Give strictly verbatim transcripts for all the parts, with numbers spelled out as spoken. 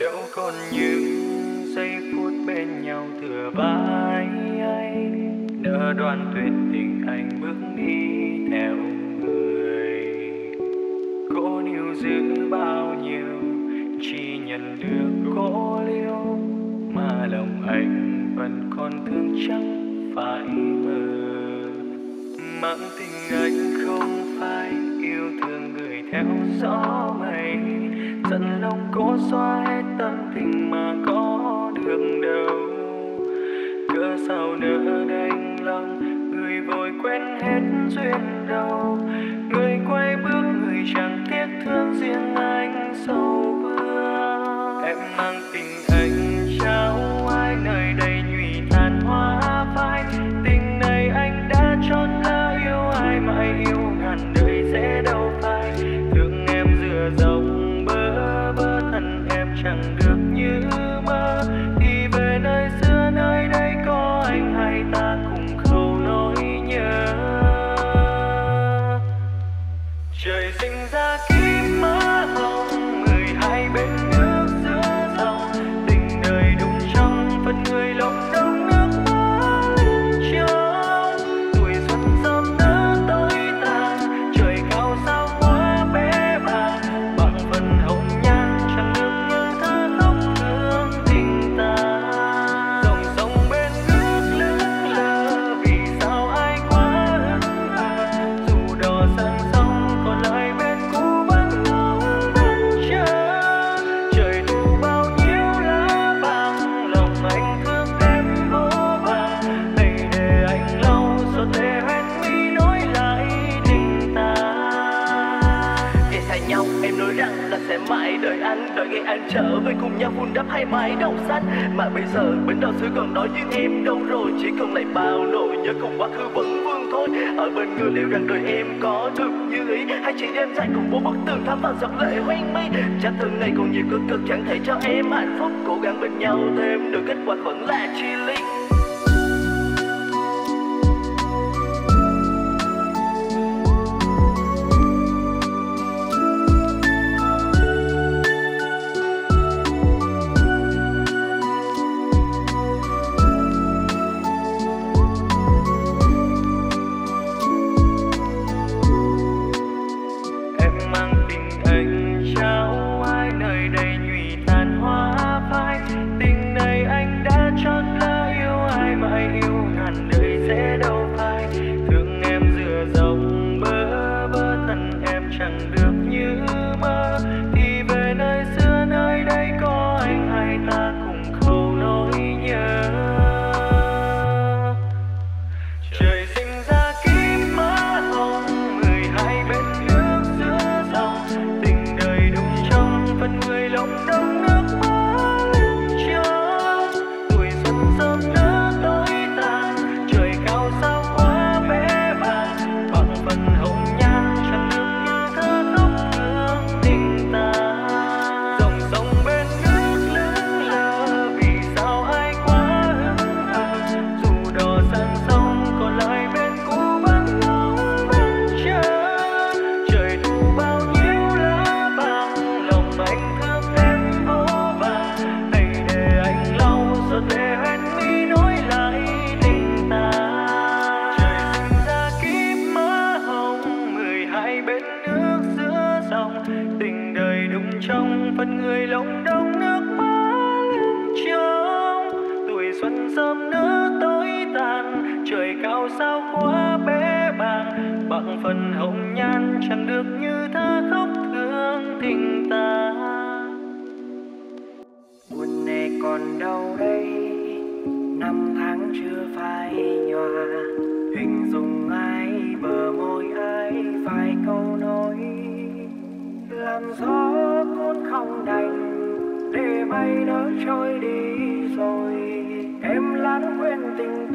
Đâu còn những giây phút bên nhau thừa vai ấy, nỡ đoạn tuyệt tình anh bước đi theo người. Cố níu giữ bao nhiêu, chỉ nhận được cố liêu, mà lòng anh vẫn còn thương chẳng phải mơ. Mãng tình anh không phải yêu thương người theo gió mây, dần lòng cố xóa hết tâm tình mà có được đâu. Cớ sao nỡ đành lòng người vội quên hết duyên đâu. Người quay bước người chẳng tiếc thương riêng anh sâu vương. Em mang tình anh trao ai nơi đây nhụy tàn hoa phai. Tình này anh đã chọn lỡ yêu ai mãi yêu ngàn đời sẽ đâu phai. Thương em dừa dòng chẳng được như mơ, đi về nơi xưa nơi đây có anh hay ta cùng khâu nỗi nhớ. Trời sinh ra kiếp mơ hồng, người hai bên nước giữa dòng. Tình đời đùng trong phần người lòng đông nước mơ lên trao. Tuổi xuân sớm đã tối tàn, trời cao sao quá bé bàng. Bằng phần hồng nhan chẳng được mãi đợi anh, đợi ngày anh trở về cùng nhau vun đắp hai mái đầu xanh. Mà bây giờ bến đò xưa còn nói duyên em đâu rồi, chỉ còn lại bao nỗi nhớ cùng quá khứ vẫn vương thôi. Ở bên người liệu rằng đời em có được như ý, hay chỉ đêm dài cùng vô bức tường thắm vào giọt lệ hoen mi. Chắc thương này còn nhiều cực cực chẳng thể cho em hạnh phúc, cố gắng bên nhau thêm được kết quả vẫn là chia ly. Quên tình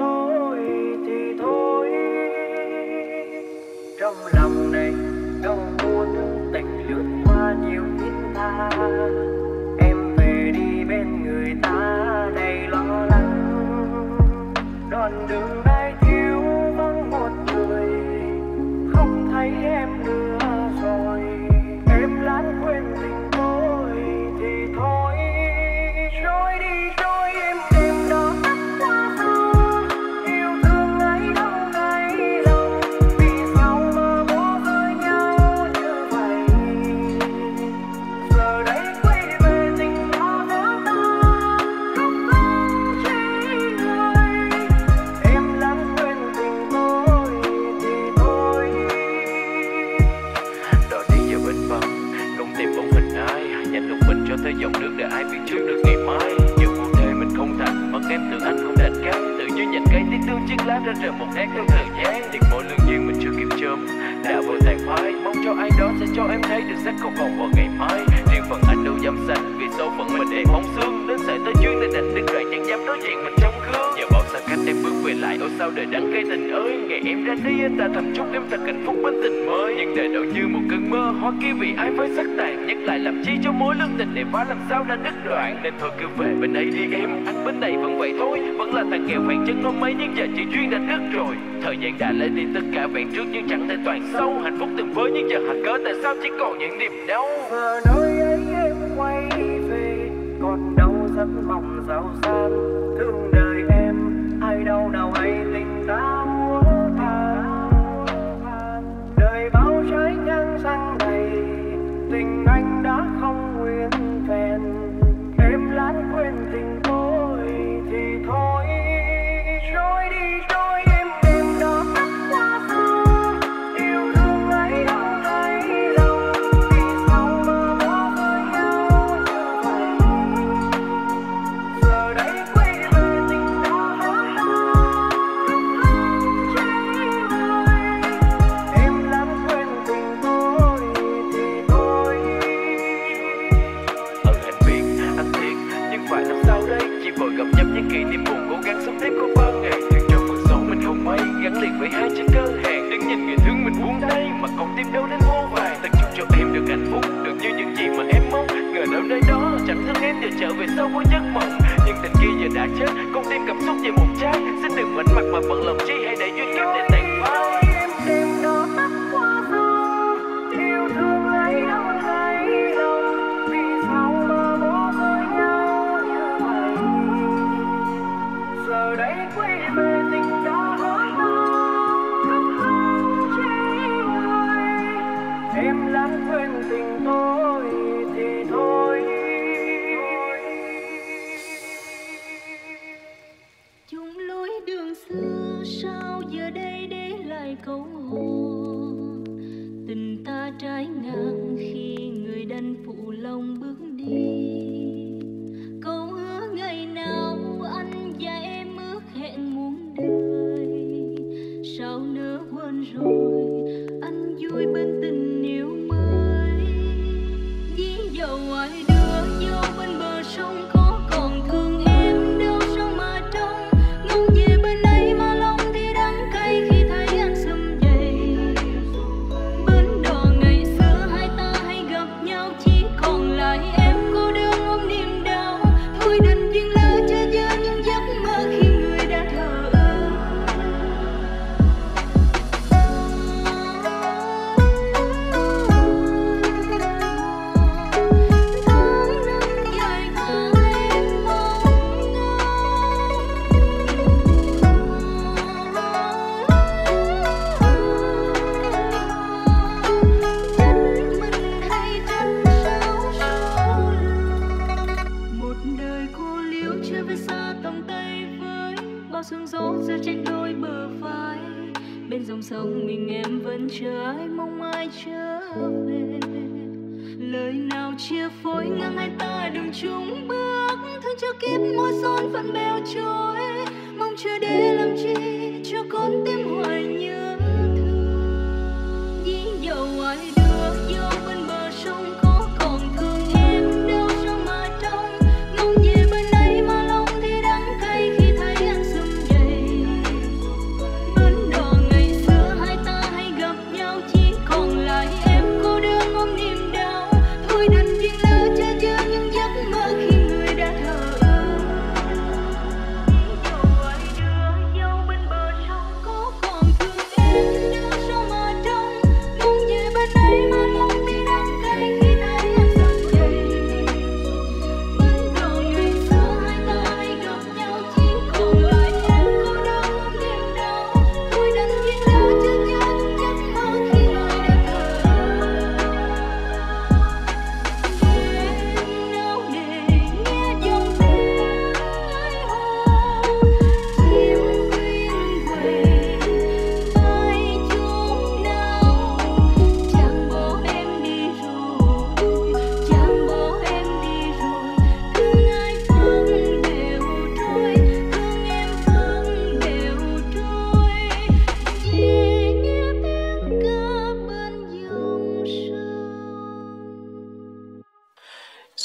tôi thì thôi. dành lòng mình cho tới dòng nước để ai biết trước được ngày mai. Dù cụ thể mình không thành mất em tưởng anh không đạt cách, tự nhiên nhặt cây tiết tương chiếc lá ra rời một nét theo thời gian. Tiệc mỗi lương duyên mình chưa kịp chớm đã vội tàn phai, mong cho ai đó sẽ cho em thấy được sách không còn vào ngày mai. Riêng phần anh đâu dám xanh vì số phận mình em bóng xương, đến sợi tới chuyến nên đành đứt đoạn chẳng dám đối diện mình trong gương. Giờ bảo xa cách em bước về lại ôi sao đời đắng cây tình ơi, ngày em ra đi anh ta thầm chúc em thật hạnh phúc bên tình mới. Nhưng đời đâu như một cơn mơ hoa kia vì ai với sắc tàn, nhắc lại làm chi cho mối lương tình này phá làm sao đã đứt đoạn. Nên thôi cứ về bên ấy đi em, anh bên này vẫn vậy thôi, vẫn là thằng nghèo phản chân hôm mấy nhưng giờ chỉ duyên đã đứt rồi. Thời gian đã lấy đi tất cả vẹn trước nhưng chẳng thể toàn sâu, hạnh phúc từng với nhưng giờ hạt cớ tại sao chỉ còn những niềm đau. Giờ nơi ấy em quay về còn đau rất mong giàu sang, thương đời em ai đau nào hay tình ta mua than. Đời bao trái ngang răng này tình anh đã không nguyên vẹn, em lãng quên tình tôi thì thôi trôi đi trôi.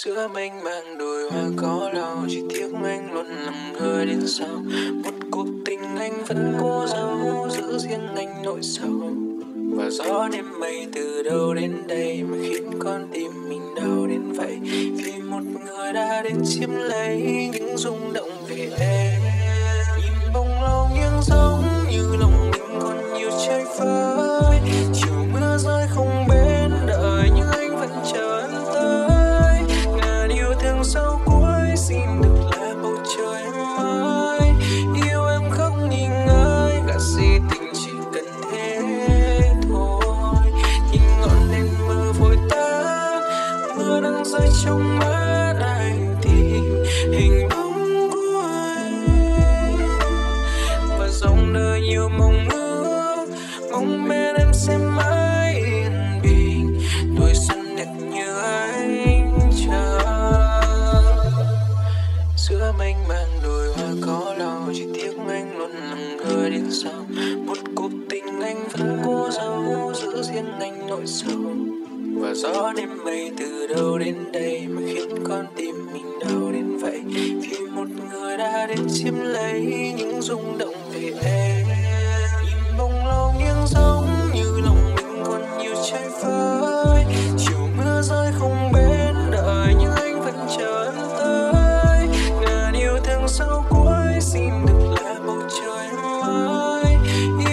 giữa mênh mang đồi hoa có lau, chỉ tiếc anh luôn nằm ngơ đến sau. Một cuộc tình anh vẫn cố giấu giữ riêng anh nỗi sầu, và gió đêm mây từ đâu đến đây mà khiến con tim mình đau đến vậy, vì một người đã đến chiếm lấy những rung động về em. Nhìn bông lau nghiêng giống như lòng mình còn nhiều trái phơi, chiều mưa rơi không bên đợi nhưng anh vẫn chờ tới. Ngàn yêu thương sau cuối xin được là bầu trời em ơi, yêu em không nghi ngờ cả gì tình. Trong mắt anh thì hình bóng của anh, và dòng đời nhiều mong ước, mong bên em sẽ mãi yên bình, tuổi xuân đẹp như anh chờ. Giữa mênh mang đồi hoa có lau, chỉ tiếc anh luôn nằm ngơ đến sau. Một cuộc tình anh vẫn cố giấu giữ riêng anh nỗi sầu, và gió đêm mây từ đâu đến đây mà khiến con tim mình đau đến vậy, vì một người đã đến chiếm lấy những rung động về em. Nhìn bông lau nghiêng giống như lòng mình còn nhiều trái phơi, chiều mưa rơi không bên đợi nhưng anh vẫn chờ tới. Ngàn yêu thương sau cuối xin được là bầu trời em ơi,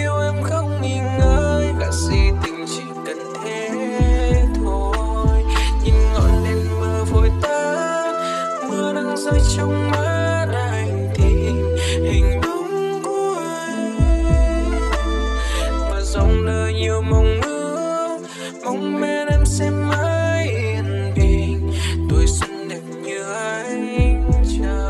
yêu em không nghi ngờ cả gì tình chỉ cần thế. Rơi trong mắt anh thì hình bóng của anh, và dòng đời nhiều mong ước, mong bên em sẽ mãi yên bình, tuổi xuân đẹp như anh chờ.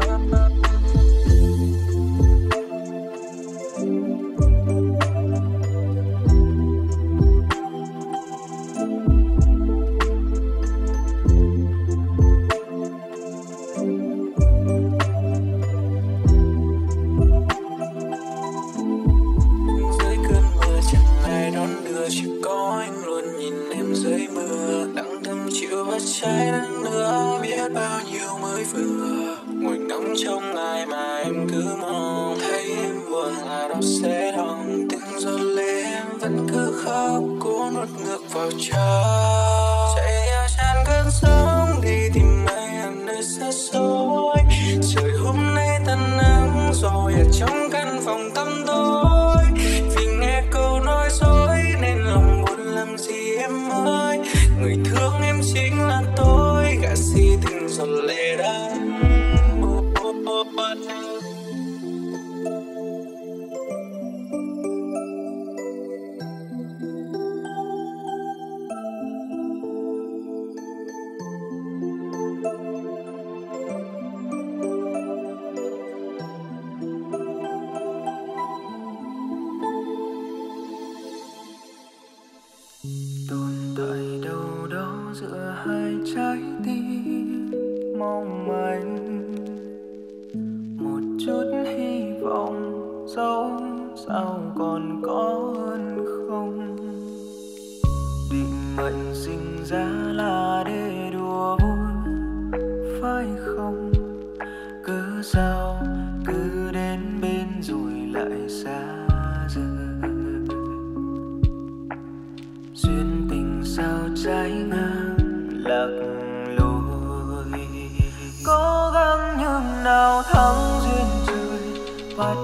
Chỉ có anh luôn nhìn em dưới mưa, đặng thầm chịu vắt cháy nắng nữa, biết bao nhiêu mới vừa. Ngồi ngóng trong ngày mà em cứ mong, thấy em buồn là đó sẽ đong. Từng giọt lệ em vẫn cứ khóc, cố nuốt ngược vào trong. Chạy theo tràn cơn sóng, đi tìm anh em nơi xa xôi. Trời hôm nay tan nắng rồi, ở trong căn phòng tăm tối. Vì nghe câu nói dối nên lòng buồn làm gì em ơi, người thương em chính là tôi, gã si tình giọt lệ đã buồn. Hãy subscribe cho kênh Ghiền Mì Gõ để không bỏ lỡ những video hấp dẫn.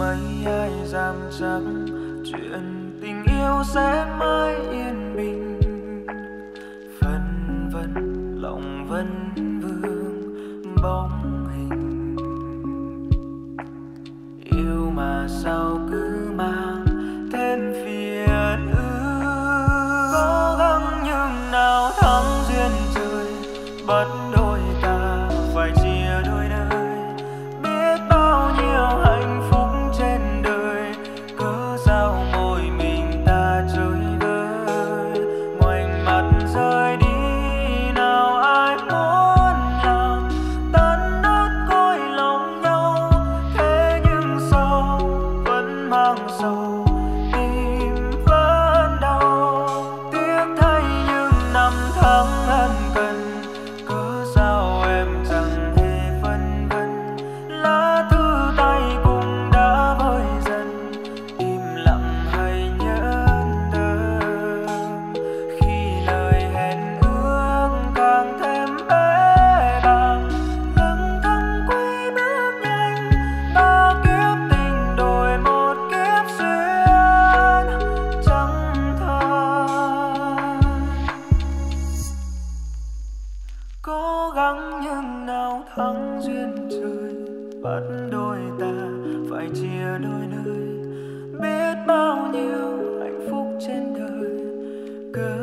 mấy ai dám chắc chuyện tình yêu sẽ mãi yên bình. Phân vân lòng vẫn vương bóng hình, yêu mà sao cứ mang thêm phiền ưu. Cố gắng nhưng nào thắng duyên trời bất đôi ta phải chia đôi nơi. Biết bao nhiêu hạnh phúc trên đời, cớ sao mỗi mình ta chơi vơi. Ngoảnh mặt rơi đi nào ai muốn làm, tan nát cõi lòng nhau. Thế nhưng sao vẫn mang sầu, tim vẫn đau. Tiếc thay những năm tháng ân cần, cớ sao em chẳng hề phân vân. Lá thư tay cũng đã vơi dần, im lặng hay nhẫn tâm. Khi lời hẹn ước càng thêm bé bàng, lặng thầm quy bước nhanh. Ba kiếp tình đổi một kiếp duyên chẳng tha. Cố gắng nhưng nào thắng duyên trời bắt đôi ta phải chia đôi nơi. Biết bao nhiêu hạnh phúc trên đời, cớ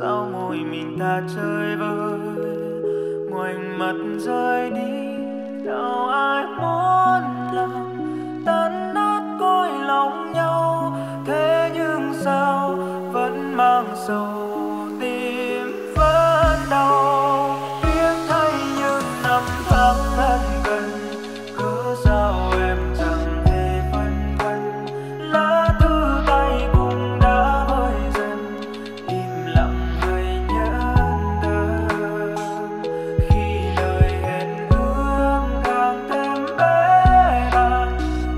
sao mỗi mình ta chơi vơi. Ngoảnh mặt rơi đi nào ai muốn làm, tan nát cõi lòng nhau. Thế nhưng sao vẫn mang sầu, tim vẫn đau. Tiếc thay những năm tháng ân cần, cớ sao em chẳng hề phân vân. Lá thư tay cũng đã vơi dần, im lặng hay nhẫn tâm. Khi lời hẹn ước càng thêm bé bàng,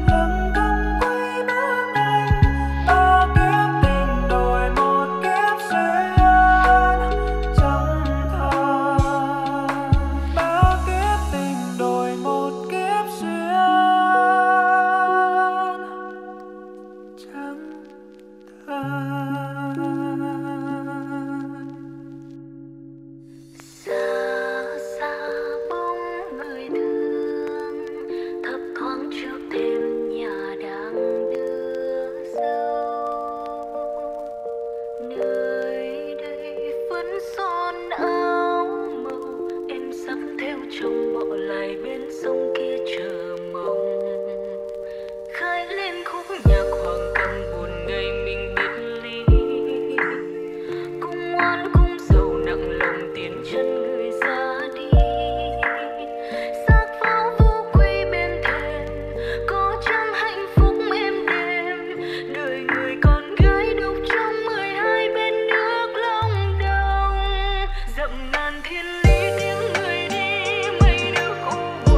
lặng thầm quy bước nhanh. Ba kiếp tình đổi một kiếp duyên chẳng tha. Ba kiếp tình đổi một kiếp duyên chẳng tha. Xa xa bóng người thương thấp thoáng trước thêm nhà đang đưa dâu. Nơi đây phấn son áo màu, em sắp theo trong bộ lại bên sông kia chờ mong. Khai lên khúc nhạc hoàng cầm buồn ngày mình biệt ly, cung oan cung sầu nặng lòng tiến chân người ra đi. Xác pháo vô quy bên thềm, có chăng hạnh phúc êm đềm. Đời người con gái đục trong mười hai bên nước lòng đồng, dậm ngàn thiên lý tiếng người đi mấy nước ô.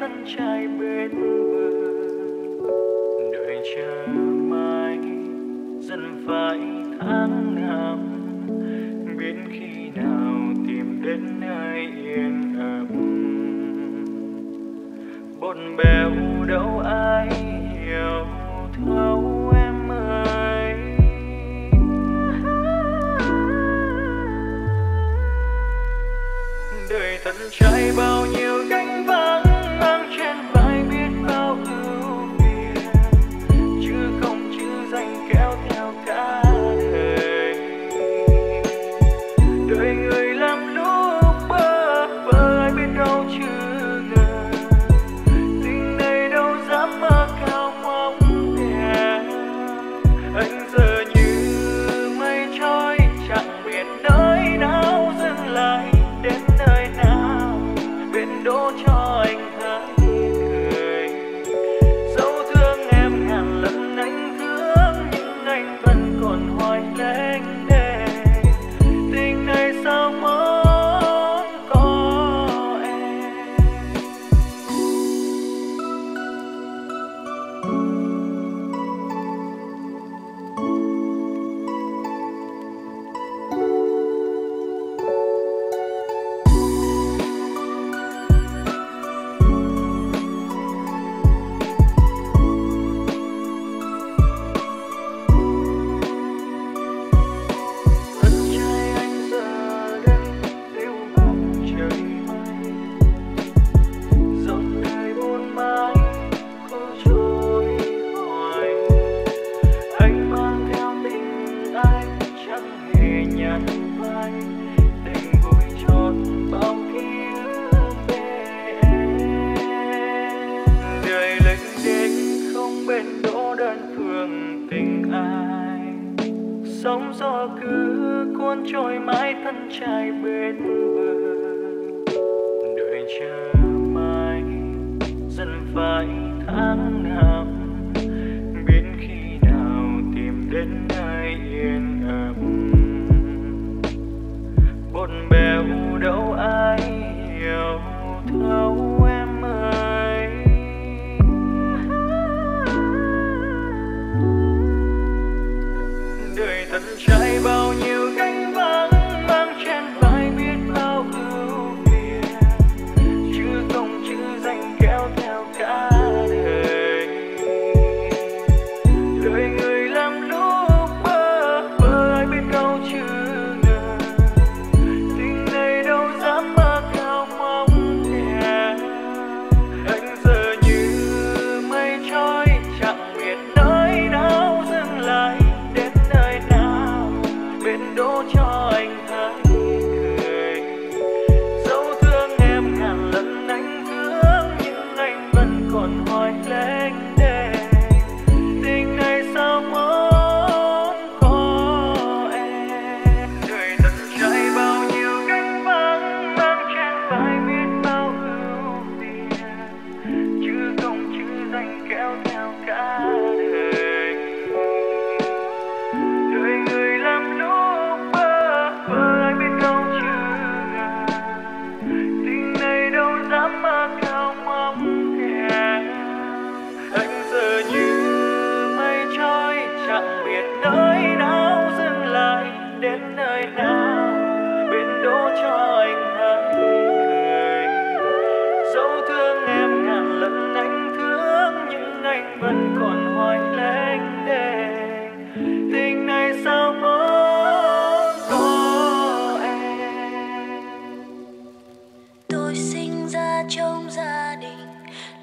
thân trai bên bờ, đợi chờ mai dần phải tháng năm, biết khi nào tìm đến nơi yên ấm. Bộn bèo đâu ai hiểu thấu em ơi, đời thân trai bao nhiêu gánh vác mang trên vai, biết bao ưu phiền chứ không chữ danh kéo theo cả đời. Đời người làm lúc bơ vơ, ai biết đâu chứ ngờ tình này đâu dám mơ cao mong đẹp. Anh giờ như mây trôi chẳng biết nơi nào dừng lại, đến nơi nào bên đỗ cho anh hãy cười. Dẫu thương em ngàn lần anh thương, nhưng anh vẫn còn hoài lênh đênh tình này sao mới có em. Thân trai anh giờ đây lưu vòng trời mây, giọt đời buồn mãi cứ trôi hoài. Anh mang theo tình ai chẳng hề nhạt phai, đành vùi trọn bao ký ức về em. Đời lênh đênh không bến đỗ, đơn phương tình ai sóng gió cứ cuốn trôi mãi. Thân trai bên bờ, đợi chờ mai dần phải tháng năm, biết khi nào tìm đến nơi yên ấm. Bộn bèo đâu ai hiểu thấu em ơi, đời thân trai bao nhiêu gánh vác mang trên vai, biết bao ưu phiền chứ không chữ danh kéo theo cả đời. Đời người làm lúc bơ vơ, ai biết đâu chứ ngờ tình này đâu dám mơ cao mong đẹp. Anh giờ như mây trôi chẳng biết nơi nào dừng lại, đến nơi nào bên đỗ cho anh hãy cười. Dẫu thương em ngàn lần anh thương, nhưng anh vẫn còn hoài lênh đênh tình này sao mới có em. Đời thân trai bao nhiêu gánh vác mang trên vai, biết bao ưu phiền chứ không chữ danh kéo theo cả đời. Đời người làm lúc bơ vơ, ai biết đâu chứ ngờ tình này đâu dám mơ cao mong đẹp. Anh giờ như mây trôi chẳng biết nơi nào dừng lại, đến nơi nào bên đỗ cho anh hãy cười. Dẫu thương em ngàn lần anh thương, nhưng anh vẫn còn hoài lênh đênh tình này sao mới có em. Tôi sinh ra trong gia đình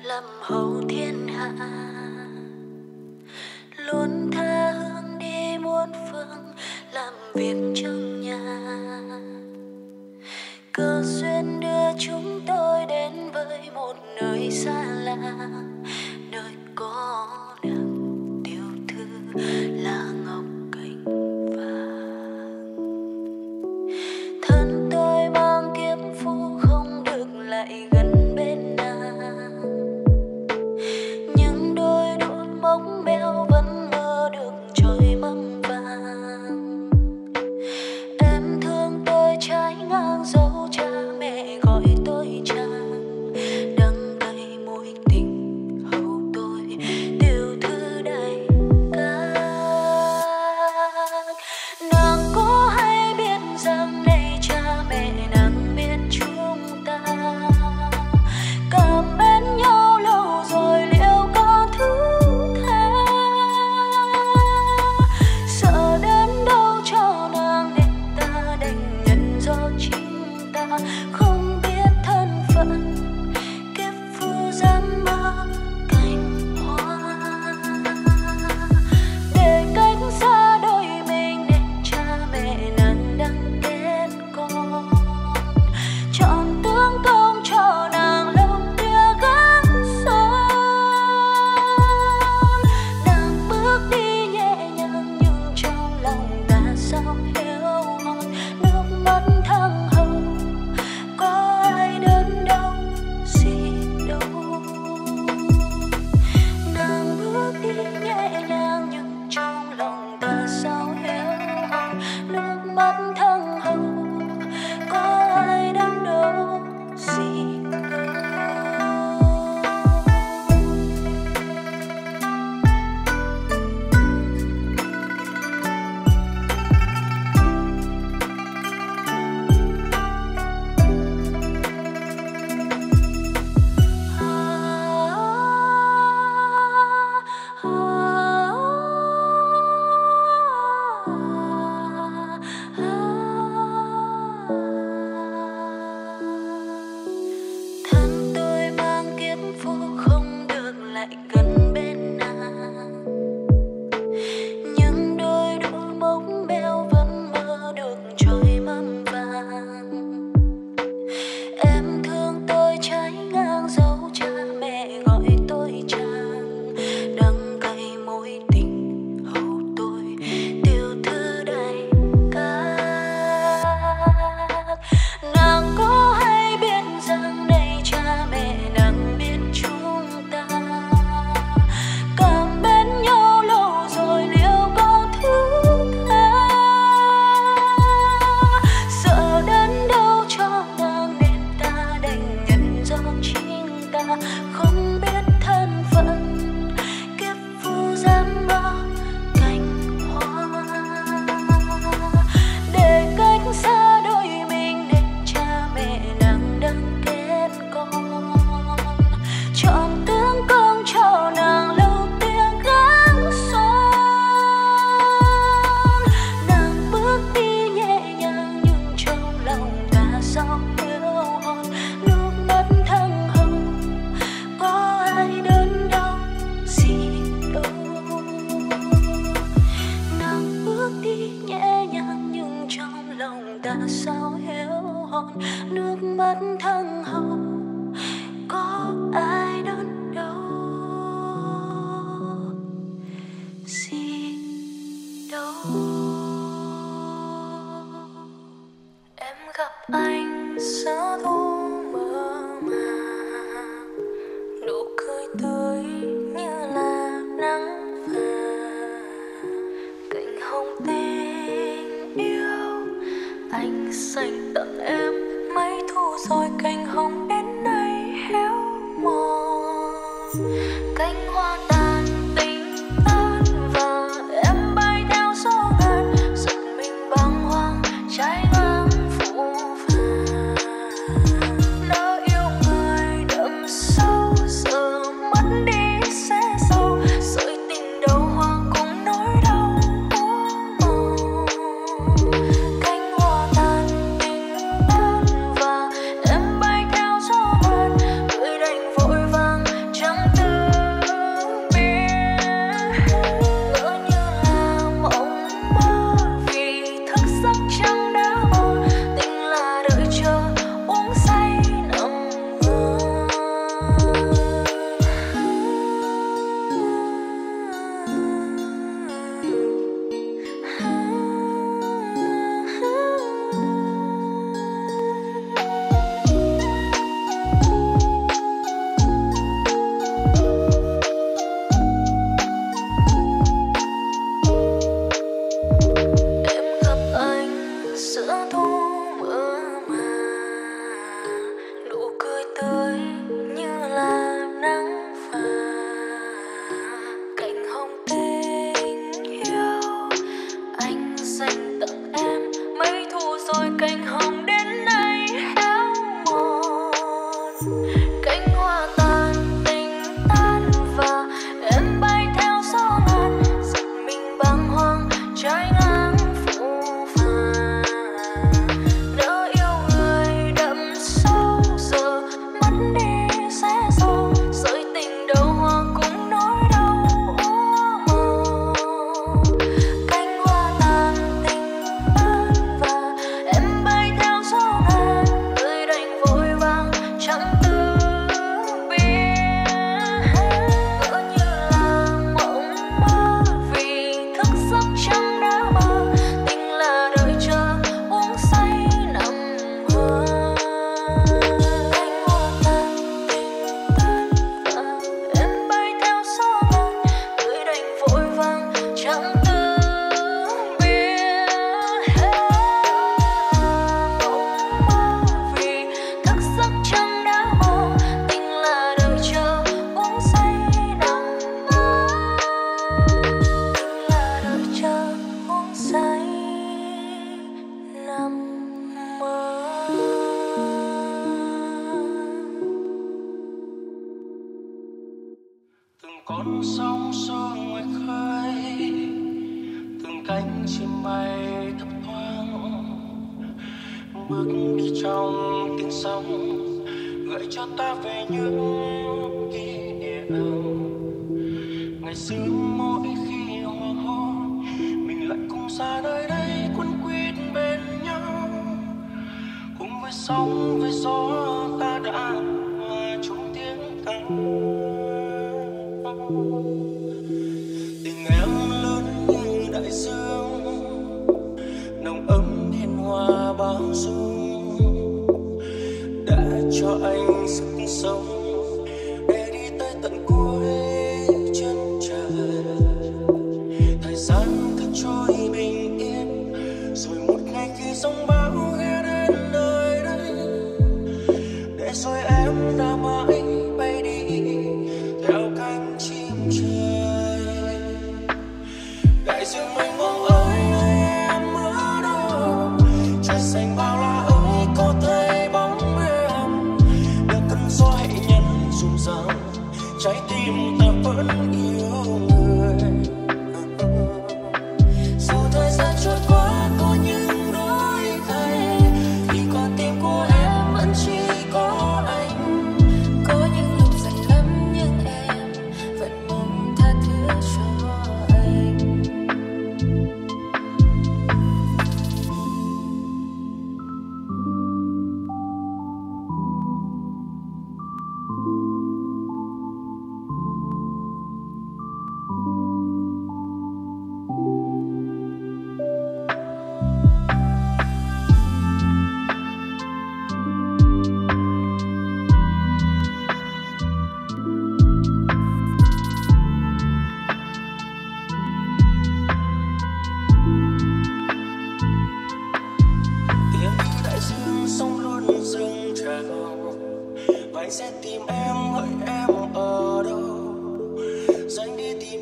làm hầu thiên hạ, luôn tha hương đi muôn phương làm việc trong nhà. Cờ xuyên đưa chúng tôi đến với một nơi xa lạ, nơi có nàng tiểu thư là ngọc cành vàng. Thân tôi mang kiếp phu không được lại gần bên nàng.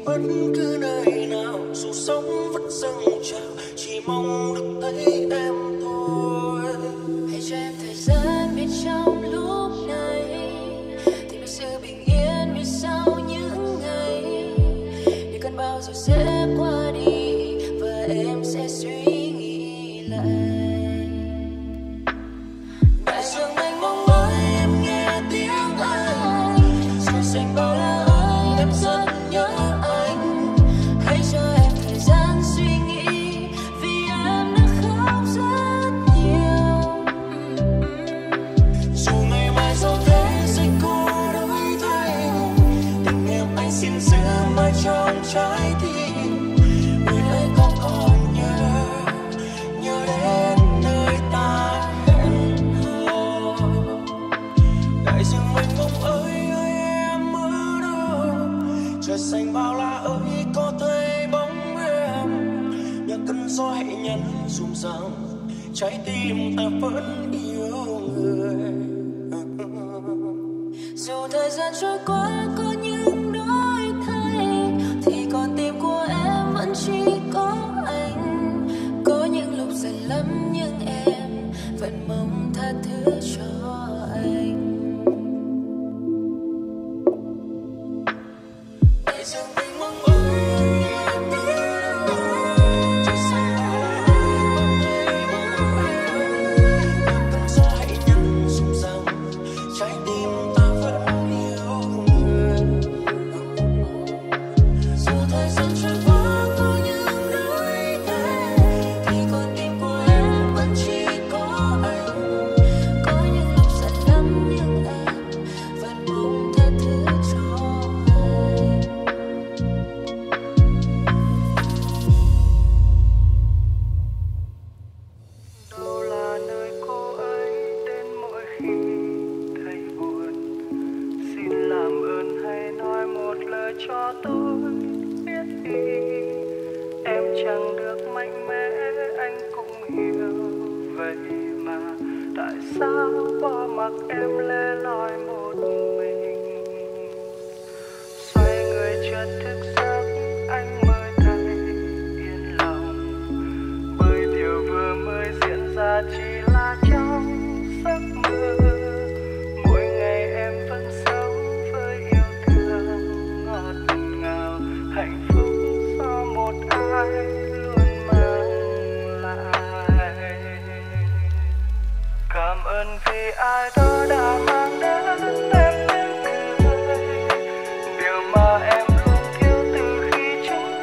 bất cứ nơi nào, dù sống vẫn dâng trào, chỉ mong được thấy em thôi. Hãy cho em thời gian bên trong lúc này, tìm được sự bình yên bên sau những ngày, để cơn bão rồi sẽ qua đi và em sẽ suy nghĩ lại. Trái tim người ấy có còn nhớ, nhớ đến nơi ta hẹn hò. Đại dương mênh mông ơi, ơi em ở đâu? Trời xanh bao la ơi, có thấy bóng em? Nhờ cơn gió hãy nhắn dùm rằng trái tim ta vẫn yêu người. Dù thời gian trôi qua có những chỉ có anh, có những lúc giận lắm nhưng em vẫn mong tha thứ cho anh. Đại dương mênh mông ơi, em ở đâu? Trời xanh bao la ơi, có thấy bóng em? Cơn gió hãy nhắn dùm rằng trái tim ta vẫn yêu người. Dù thời gian trôi qua cho tôi biết đi, em chẳng được mạnh mẽ, anh cũng hiểu vậy mà. Tại sao bỏ mặc em lẻ loi một mình? Xoay người chợt thức giấc, anh mới thấy yên lòng, bởi điều vừa mới diễn ra chỉ là trong giấc mơ. Mỗi ngày em vẫn sống với yêu thương ngọt ngào, hạnh phúc do một ai luôn mang lại. Cảm ơn vì ai đó đã mang đến em tiếng cười, điều mà em luôn thiếu từ khi chúng ta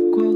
Hãy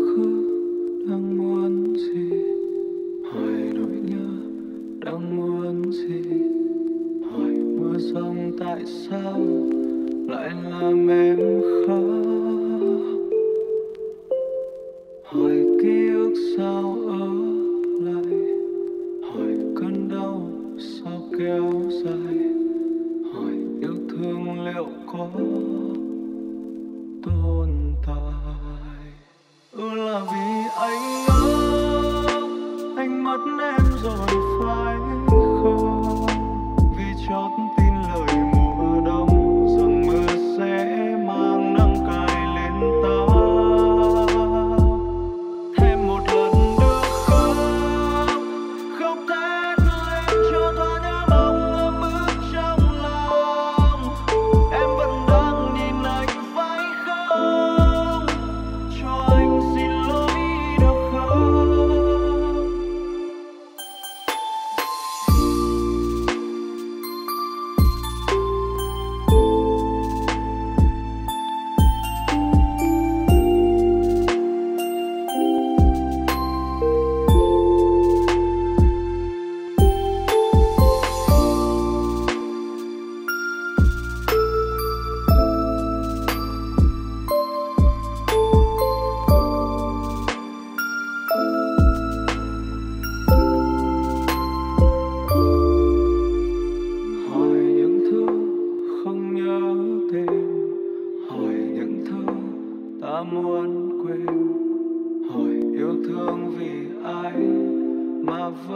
Cho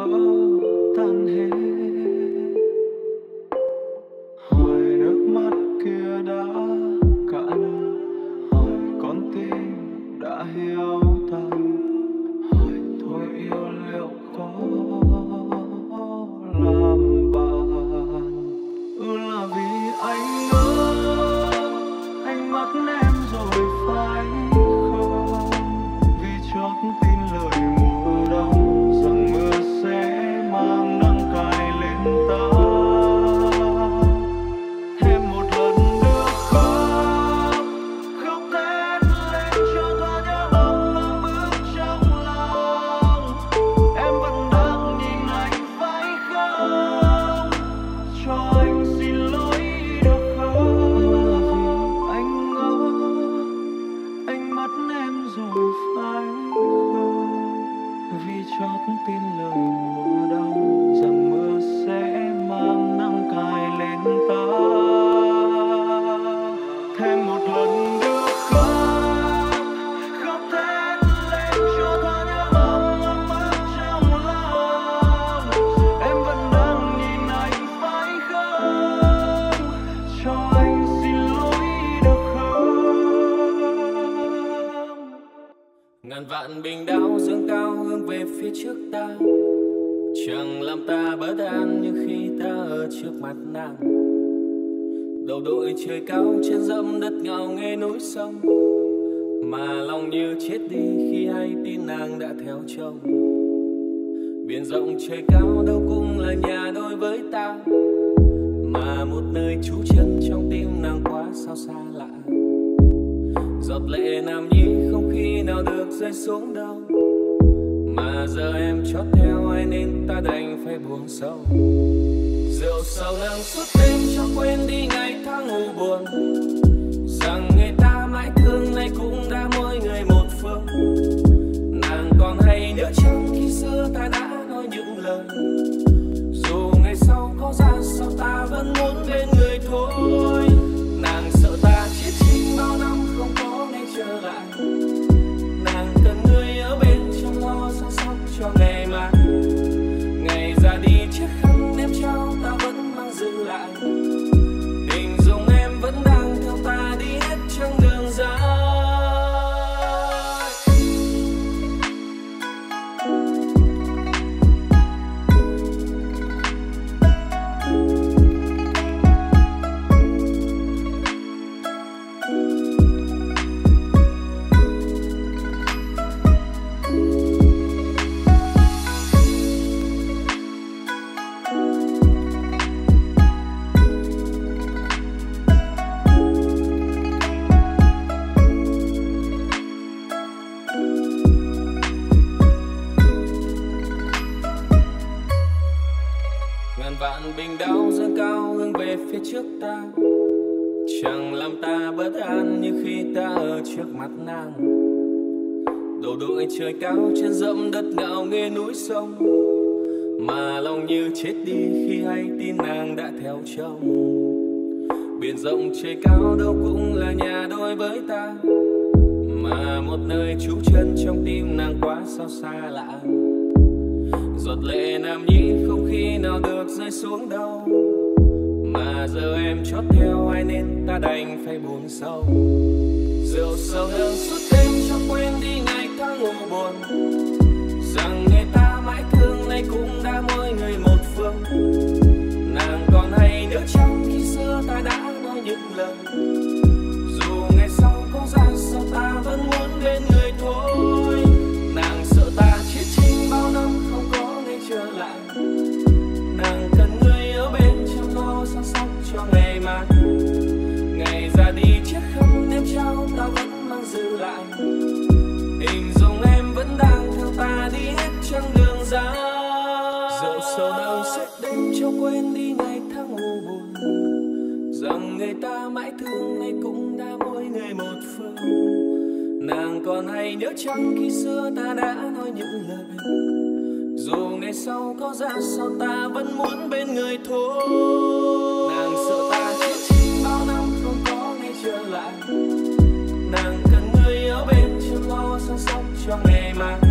ngày mai